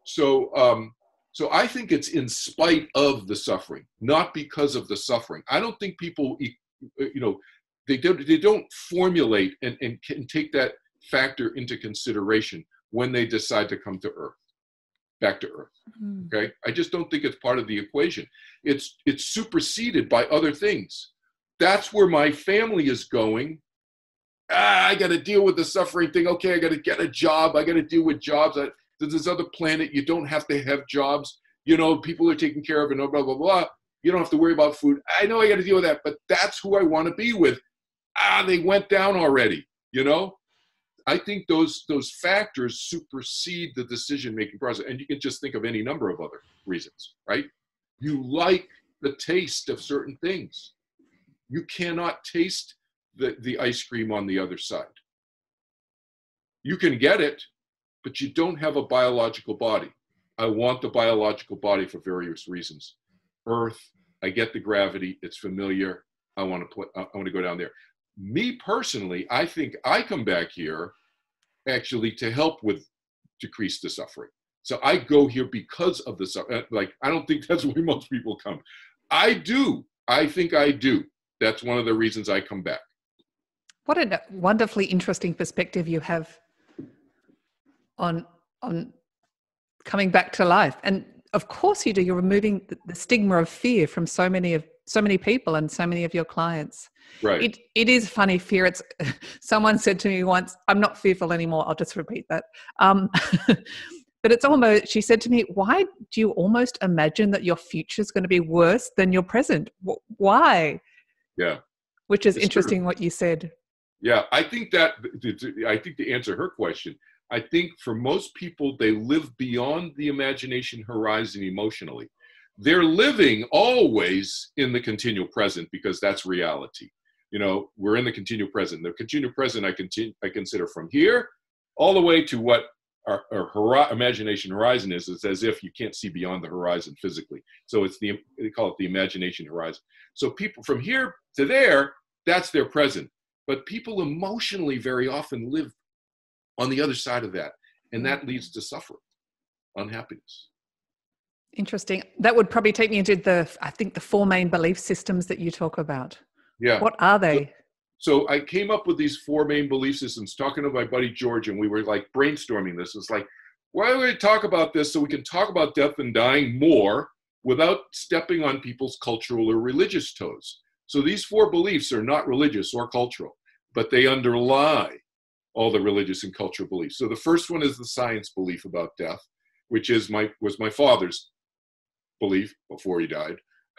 So, um, so I think it's in spite of the suffering, not because of the suffering. I don't think people, you know, they don't, they don't formulate and, and can take that factor into consideration when they decide to come to Earth, back to Earth, mm-hmm. okay? I just don't think it's part of the equation. It's, it's superseded by other things. That's where my family is going. Ah, I got to deal with the suffering thing. Okay, I got to get a job. I got to deal with jobs. I, this other planet, you don't have to have jobs. You know, people are taken care of and blah, blah, blah, blah. You don't have to worry about food. I know I got to deal with that, but that's who I want to be with. Ah, they went down already, you know? I think those, those factors supersede the decision-making process. And you can just think of any number of other reasons, right? You like the taste of certain things. You cannot taste the, the ice cream on the other side. You can get it, but you don't have a biological body. I want the biological body for various reasons. Earth, I get the gravity, it's familiar. I want to put, I want to go down there. Me personally, I think I come back here actually to help with decrease the suffering. So I go here because of the suffering. Like, I don't think that's why most people come. I do. I think I do. That's one of the reasons I come back. What a wonderfully interesting perspective you have on, on coming back to life. And of course you do. You're removing the stigma of fear from so many of so many people and so many of your clients. Right. It, it is funny, fear. It's, someone said to me once, I'm not fearful anymore. I'll just repeat that. Um, but it's almost, she said to me, why do you almost imagine that your future is going to be worse than your present? Why? Yeah. Which is it's interesting true. What you said. Yeah. I think that, I think to answer her question, I think for most people, they live beyond the imagination horizon emotionally. They're living always in the continual present because that's reality. You know, we're in the continual present. The continual present I, continue, I consider from here all the way to what our, our hori- imagination horizon is. It's as if you can't see beyond the horizon physically. So it's the, they call it the imagination horizon. So people from here to there, that's their present. But people emotionally very often live on the other side of that. And that leads to suffering, unhappiness. Interesting. That would probably take me into the, I think, the four main belief systems that you talk about. Yeah. What are they? So, so I came up with these four main belief systems talking to my buddy George, and we were like brainstorming this. It's like, why don't we talk about this so we can talk about death and dying more without stepping on people's cultural or religious toes? So these four beliefs are not religious or cultural, but they underlie all the religious and cultural beliefs. So the first one is the science belief about death, which is my was my father's belief before he died.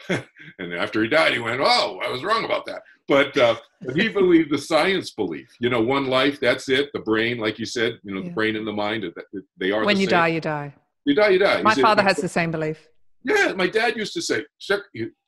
And after he died, he went, oh, I was wrong about that. But, uh, but he believed the science belief. You know, one life, that's it. The brain, like you said, you know, yeah. The brain and the mind, they are when the you same. die, you die. You die, you die. My said, father has the same belief. Yeah, my dad used to say, stick,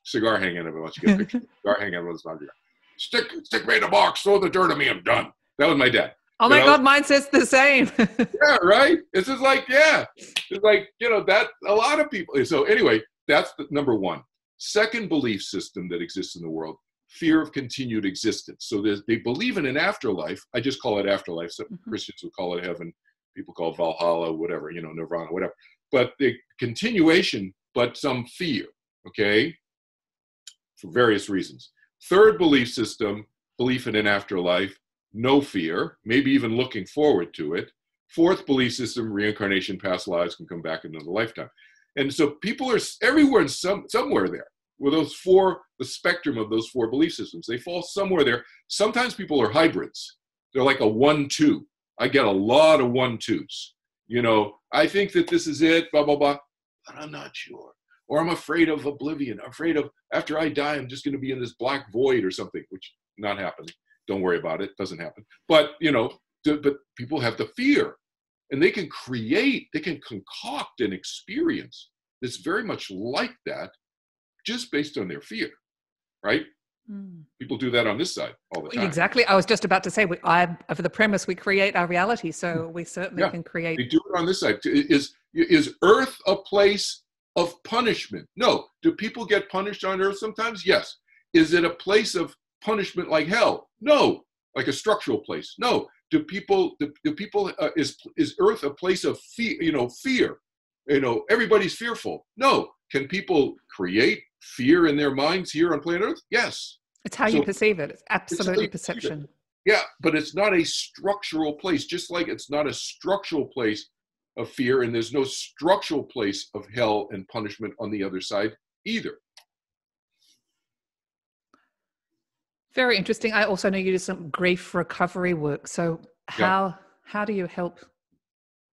cigar hanging up once you get a picture. Cigar hanging up once you get a stick, stick me in a box, throw the dirt at me, I'm done. That was my dad. Oh my you know? God, mine says the same. Yeah, right? It's just like, yeah. It's like, you know, that a lot of people. So anyway, that's the number one. Second belief system that exists in the world, fear of continued existence. So they believe in an afterlife. I just call it afterlife. So mm-hmm. Christians would call it heaven. People call it Valhalla, whatever, you know, Nirvana, whatever. But the continuation, but some fear, okay? For various reasons. Third belief system, belief in an afterlife. No fear, maybe even looking forward to it. Fourth belief system, reincarnation, past lives can come back another lifetime. And so people are everywhere and some, somewhere there with those four, the spectrum of those four belief systems. They fall somewhere there. Sometimes people are hybrids. They're like a one-two. I get a lot of one-twos. You know, I think that this is it, blah, blah, blah, but I'm not sure. Or I'm afraid of oblivion. I'm afraid of after I die, I'm just going to be in this black void or something, which not happening. Don't worry about it. Doesn't happen. But, you know, but people have the fear and they can create, they can concoct an experience that's very much like that just based on their fear, right? Mm. People do that on this side all the time. Exactly. I was just about to say, we, I, for the premise, we create our reality. So we certainly yeah, can create. We do it on this side. Is, is Earth a place of punishment? No. Do people get punished on Earth sometimes? Yes. Is it a place of punishment like hell? No. Like a structural place? No. Do people, do, do people, uh, is, is Earth a place of fear, you know, fear? You know, everybody's fearful. No. Can people create fear in their minds here on planet Earth? Yes. It's how so, you perceive it. It's absolutely it's perception. It. Yeah, but it's not a structural place, just like it's not a structural place of fear, and there's no structural place of hell and punishment on the other side either. Very interesting. I also know you do some grief recovery work. So how yeah. how do you help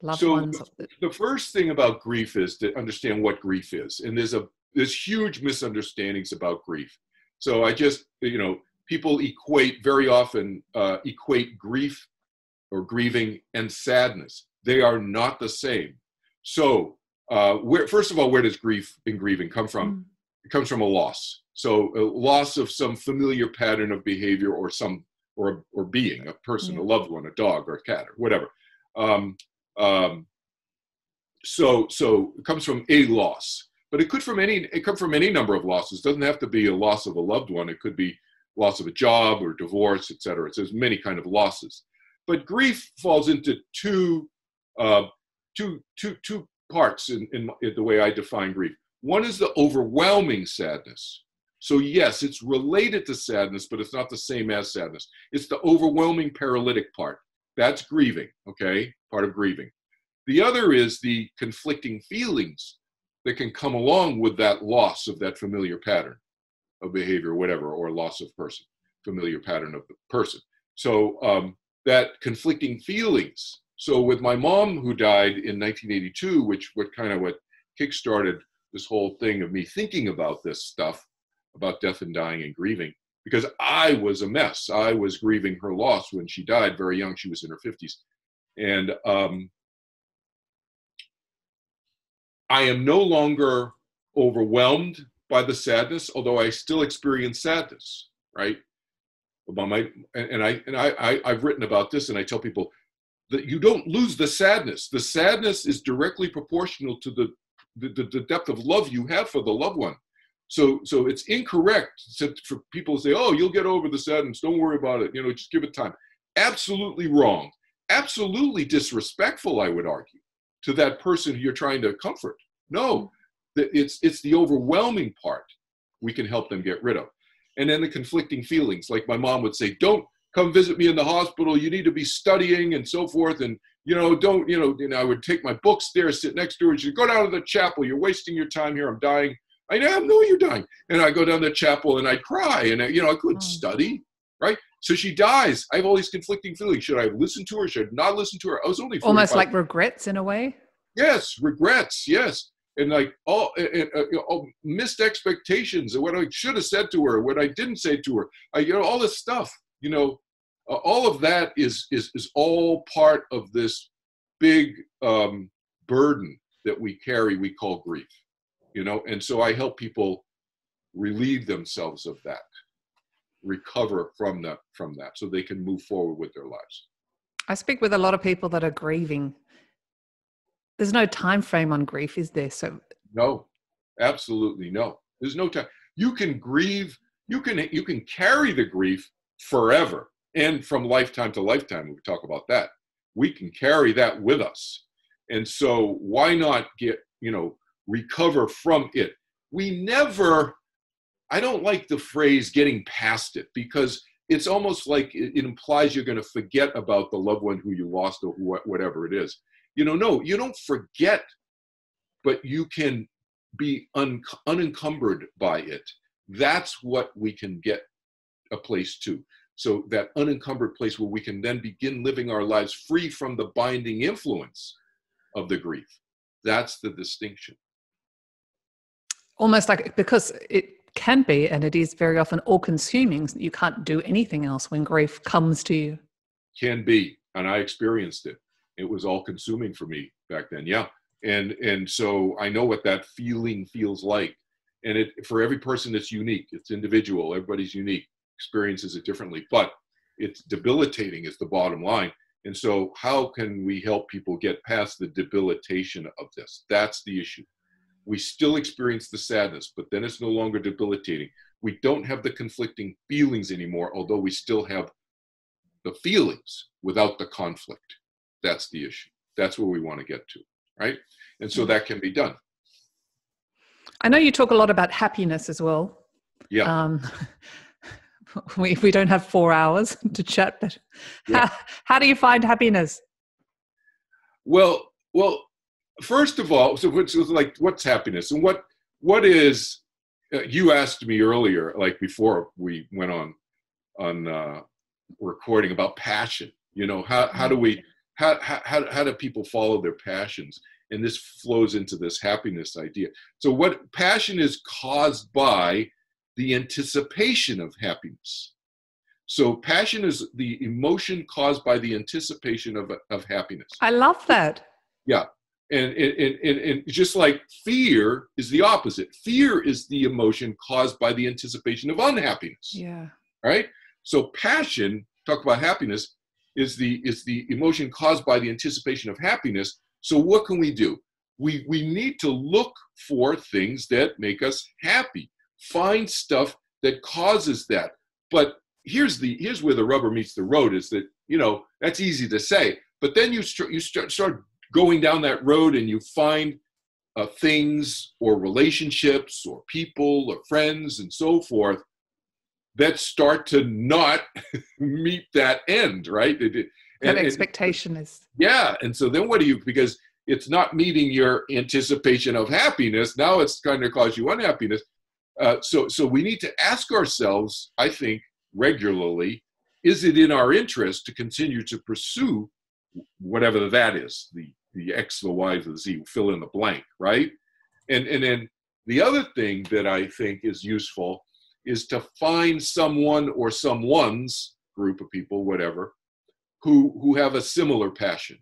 loved so ones? The, the first thing about grief is to understand what grief is. And there's a there's huge misunderstandings about grief. So I just, you know, people equate very often uh, equate grief or grieving and sadness. They are not the same. So uh, where, first of all, where does grief and grieving come from? Mm. It comes from a loss. So a loss of some familiar pattern of behavior or some, or, or being, a person, yeah. a loved one, a dog or a cat or whatever. Um, um, so, so it comes from a loss, but it could from any, it could from any number of losses. It doesn't have to be a loss of a loved one. It could be loss of a job or divorce, et cetera. It's, there's many kind of losses, but grief falls into two, uh, two, two, two parts in, in, in the way I define grief. One is the overwhelming sadness. So yes, it's related to sadness, but it's not the same as sadness. It's the overwhelming paralytic part. That's grieving, okay? Part of grieving. The other is the conflicting feelings that can come along with that loss of that familiar pattern of behavior, whatever, or loss of person, familiar pattern of the person. So um, that conflicting feelings. So with my mom who died in nineteen eighty-two, which what kind of what kickstarted this whole thing of me thinking about this stuff, about death and dying and grieving, because I was a mess. I was grieving her loss when she died very young. She was in her fifties. And um, I am no longer overwhelmed by the sadness, although I still experience sadness, right? About my, and I, and I, I, I've written about this, and I tell people that you don't lose the sadness. The sadness is directly proportional to the The, the depth of love you have for the loved one. So, so it's incorrect for people to say, oh, you'll get over the sadness, don't worry about it, you know, just give it time. Absolutely wrong. Absolutely disrespectful, I would argue, to that person who you're trying to comfort. No, it's, it's the overwhelming part we can help them get rid of. And then the conflicting feelings, like my mom would say, don't come visit me in the hospital, you need to be studying and so forth, and you know, don't, you know, and I would take my books there, sit next to her, and she'd go down to the chapel, you're wasting your time here, I'm dying. I know you're dying. And I go down to the chapel and I cry, and I, you know, I couldn't study, right? So she dies. I have all these conflicting feelings. Should I have listened to her? Should I not listen to her? I was only forty-five. Almost like regrets in a way? Yes, regrets, yes. And like all, and, uh, all missed expectations and what I should have said to her, what I didn't say to her, I, you know, all this stuff, you know. Uh, all of that is, is, is all part of this big um, burden that we carry, we call grief, you know? And so I help people relieve themselves of that, recover from that, from that, so they can move forward with their lives. I speak with a lot of people that are grieving. There's no time frame on grief, is there? So no, absolutely no. There's no time. You can grieve, you can, you can carry the grief forever. And from lifetime to lifetime, we talk about that. We can carry that with us. And so why not get, you know, recover from it? We never, I don't like the phrase getting past it, because it's almost like it implies you're going to forget about the loved one who you lost or whatever it is. You know, no, you don't forget, but you can be un- unencumbered by it. That's what we can get a place to. So that unencumbered place where we can then begin living our lives free from the binding influence of the grief. That's the distinction. Almost like, because it can be, and it is very often all-consuming, you can't do anything else when grief comes to you. Can be, and I experienced it. It was all-consuming for me back then, yeah. And, and so I know what that feeling feels like. And it, for every person, it's unique. It's individual, everybody's unique. Experiences it differently, but it's debilitating is the bottom line. And so how can we help people get past the debilitation of this? That's the issue. We still experience the sadness, but then it's no longer debilitating. We don't have the conflicting feelings anymore, although we still have the feelings without the conflict. That's the issue. That's where we want to get to, right? And so that can be done. I know you talk a lot about happiness as well. Yeah. Um, We, we don't have four hours to chat, but how, yeah. how do you find happiness? Well, well, first of all, so it's like, what's happiness? And what, what is, uh, you asked me earlier, like before we went on, on uh, recording about passion, you know, how, how do we, how, how, how do people follow their passions? And this flows into this happiness idea. So what passion is caused by the anticipation of happiness. So passion is the emotion caused by the anticipation of, of happiness. I love that. Yeah. And, and, and, and just like fear is the opposite. Fear is the emotion caused by the anticipation of unhappiness. Yeah. Right? So passion, talk about happiness, is the, is the emotion caused by the anticipation of happiness. So what can we do? We, we need to look for things that make us happy. Find stuff that causes that. But here's, the, here's where the rubber meets the road, is that, you know, that's easy to say. But then you, st you st start going down that road and you find uh, things or relationships or people or friends and so forth that start to not meet that end, right? It, it, that and, expectation and, is. Yeah, and so then what do you, because it's not meeting your anticipation of happiness, now it's kind of caused you unhappiness. Uh, so, so we need to ask ourselves, I think, regularly, is it in our interest to continue to pursue whatever that is, the, the X, the Y, the Z, fill in the blank, right? And, and then the other thing that I think is useful is to find someone or someone's group of people, whatever, who, who have a similar passion.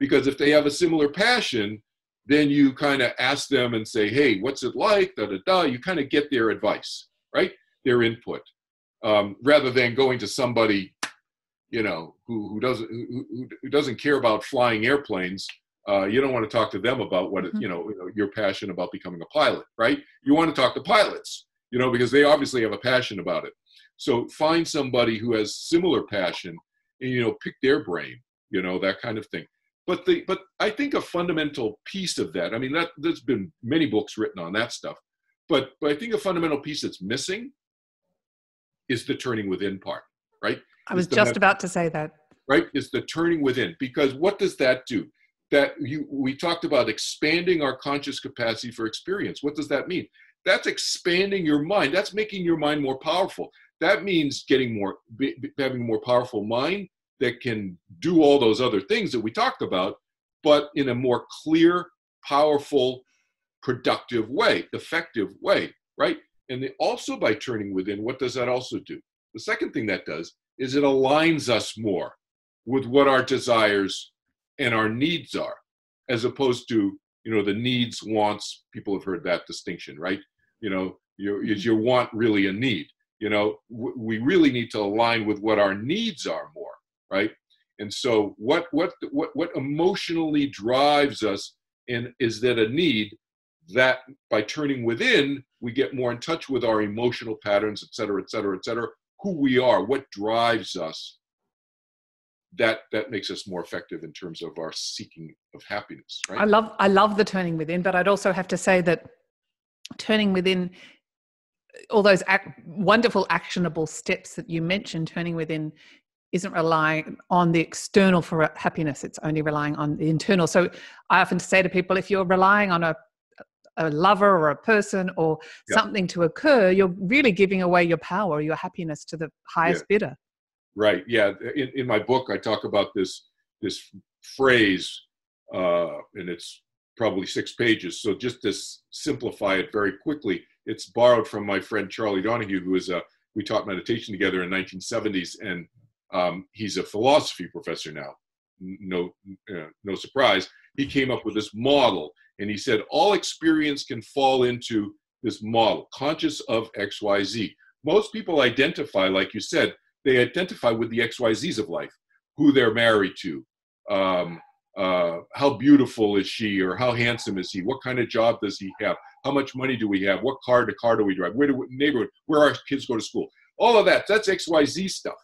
Because if they have a similar passion, then you kind of ask them and say, hey, what's it like, da, da, da. You kind of get their advice, right? Their input, um, rather than going to somebody you know, who, who, doesn't, who, who doesn't care about flying airplanes. Uh, you don't want to talk to them about what, mm-hmm. you know, your passion about becoming a pilot, right? You want to talk to pilots, you know, because they obviously have a passion about it. So find somebody who has similar passion and, you know, pick their brain, you know, that kind of thing. But, the, but I think a fundamental piece of that, I mean, that, there's been many books written on that stuff, but, but I think a fundamental piece that's missing is the turning within part, right? I was just about to say that. Right, is the turning within. Because what does that do? That you, we talked about expanding our conscious capacity for experience. What does that mean? That's expanding your mind. That's making your mind more powerful. That means getting more, be, having a more powerful mind that can do all those other things that we talked about, but in a more clear, powerful, productive way, effective way, right? And the, also by turning within, what does that also do? The second thing that does is it aligns us more with what our desires and our needs are, as opposed to, you know, the needs, wants. People have heard that distinction, right? You know, your, is your want really a need? You know, we really need to align with what our needs are more, right? And so what, what, what, what emotionally drives us, and is that a need? That by turning within, we get more in touch with our emotional patterns, et cetera, et cetera, et cetera, who we are, what drives us, that, that makes us more effective in terms of our seeking of happiness, right? I love, I love the turning within, but I'd also have to say that turning within, all those ac wonderful actionable steps that you mentioned, turning within isn't relying on the external for happiness. It's only relying on the internal. So I often say to people, if you're relying on a a lover or a person or yeah. something to occur, you're really giving away your power, your happiness to the highest yeah. bidder. Right, yeah. In, in my book, I talk about this, this phrase, uh, and it's probably six pages. So just to simplify it very quickly, it's borrowed from my friend Charlie Donahue, who is a, we taught meditation together in the nineteen seventies, and um, he's a philosophy professor now. No, uh, no surprise. He came up with this model. And he said, all experience can fall into this model, conscious of X, Y, Z. Most people identify, like you said, they identify with the X, Y, Zs of life, who they're married to, um, uh, how beautiful is she or how handsome is he, what kind of job does he have, how much money do we have, what car to car do we drive, where do we, neighborhood, where our kids go to school. All of that, that's X, Y, Z stuff.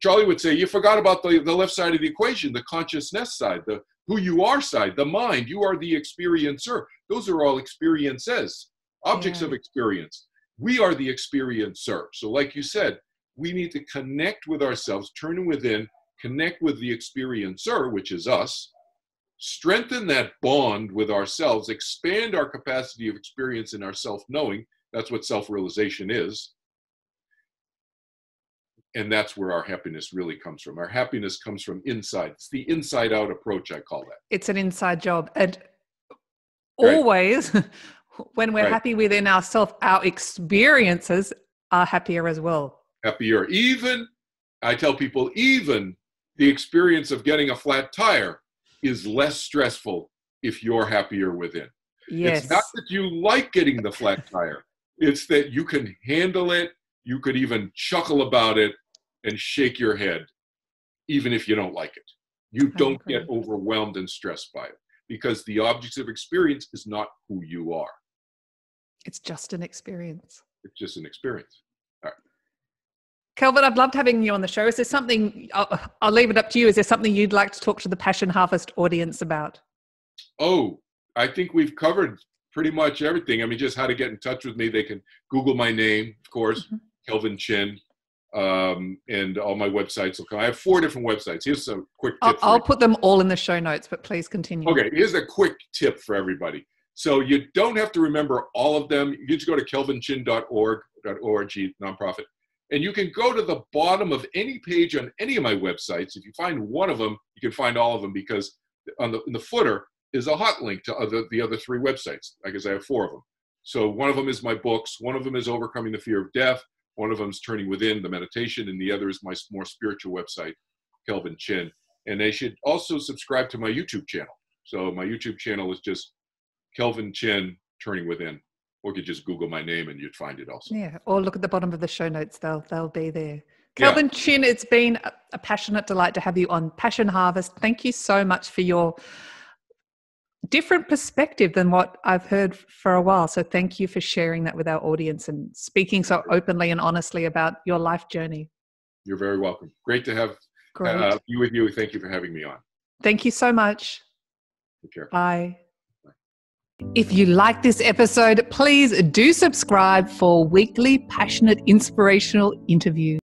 Charlie would say, you forgot about the, the left side of the equation, the consciousness side, the who you are side, the mind. You are the experiencer. Those are all experiences, objects yeah. of experience. We are the experiencer. So like you said, we need to connect with ourselves, turn within, connect with the experiencer, which is us, strengthen that bond with ourselves, expand our capacity of experience in our self-knowing. That's what self-realization is. And that's where our happiness really comes from. Our happiness comes from inside. It's the inside out approach, I call that. It's an inside job. And right. always when we're right. happy within ourselves, our experiences are happier as well. Happier. Even, I tell people, even the experience of getting a flat tire is less stressful if you're happier within. Yes. It's not that you like getting the flat tire. It's that you can handle it. You could even chuckle about it and shake your head, even if you don't like it. You don't get overwhelmed and stressed by it, because the object of experience is not who you are. It's just an experience. It's just an experience. All right. Kelvin, I've loved having you on the show. Is there something, I'll, I'll leave it up to you, is there something you'd like to talk to the Passion Harvest audience about? Oh, I think we've covered pretty much everything. I mean, just how to get in touch with me. They can Google my name, of course, mm-hmm. Kelvin Chin. Um, and all my websites will come. I have four different websites. Here's a quick tip. I'll, I'll put them all in the show notes, but please continue. Okay, here's a quick tip for everybody. So you don't have to remember all of them. You just go to kelvin chin dot org, .org, nonprofit, and you can go to the bottom of any page on any of my websites. If you find one of them, you can find all of them, because on the, in the footer is a hot link to other, the other three websites, because I have four of them. So one of them is my books. One of them is Overcoming the Fear of Death. One of them is Turning Within, the meditation, and the other is my more spiritual website, Kelvin Chin. And they should also subscribe to my YouTube channel. So my YouTube channel is just Kelvin Chin, Turning Within. Or you could just Google my name and you'd find it also. Yeah, or look at the bottom of the show notes. They'll, they'll be there. Kelvin yeah. Chin, it's been a passionate delight to have you on Passion Harvest. Thank you so much for your different perspective than what I've heard for a while. So thank you for sharing that with our audience and speaking so openly and honestly about your life journey. You're very welcome. Great to have Great. Uh, be with you. Thank you for having me on. Thank you so much. Take care. Bye. If you like this episode, please do subscribe for weekly passionate, inspirational interviews.